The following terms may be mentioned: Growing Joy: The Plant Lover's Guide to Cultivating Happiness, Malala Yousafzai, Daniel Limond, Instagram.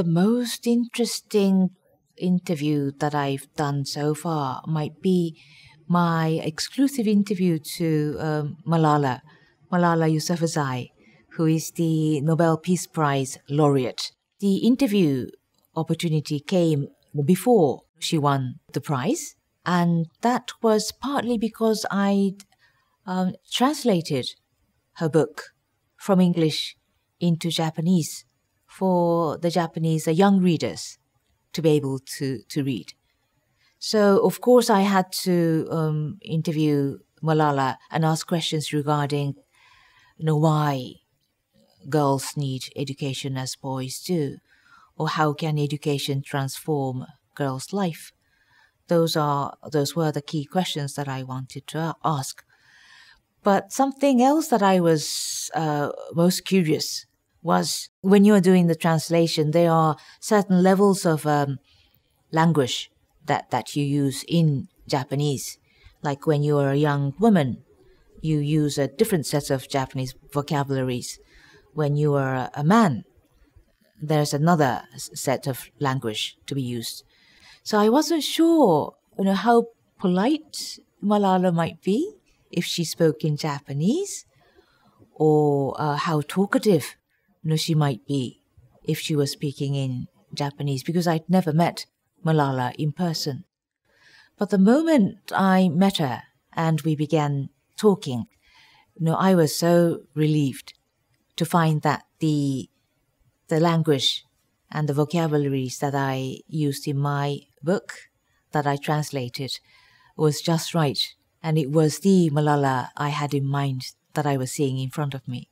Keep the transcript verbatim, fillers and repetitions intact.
the most interesting interview that I've done so far might be my exclusive interview to um, Malala, Malala Yousafzai, who is the Nobel Peace Prize laureate. The interview opportunity came before she won the prize, and that was partly because I um, translated her book from English into Japanese for the Japanese uh, young readers to be able to, to read. So, of course, I had to um, interview Malala and ask questions regarding, you know, why girls need education as boys do, or how can education transform girls' life. Those are those were the key questions that I wanted to ask. But something else that I was uh, most curious was, when you are doing the translation, there are certain levels of um, language that, that you use in Japanese. Like when you are a young woman, you use a different set of Japanese vocabularies. When you are a man, there's another set of language to be used. So I wasn't sure, you know, how polite Malala might be if she spoke in Japanese, or uh, how talkative, you know, she might be if she was speaking in Japanese, because I'd never met Malala in person. But the moment I met her and we began talking, you know, I was so relieved to find that the the language and the vocabularies that I used in my book that I translated was just right. And it was the Malala I had in mind that I was seeing in front of me.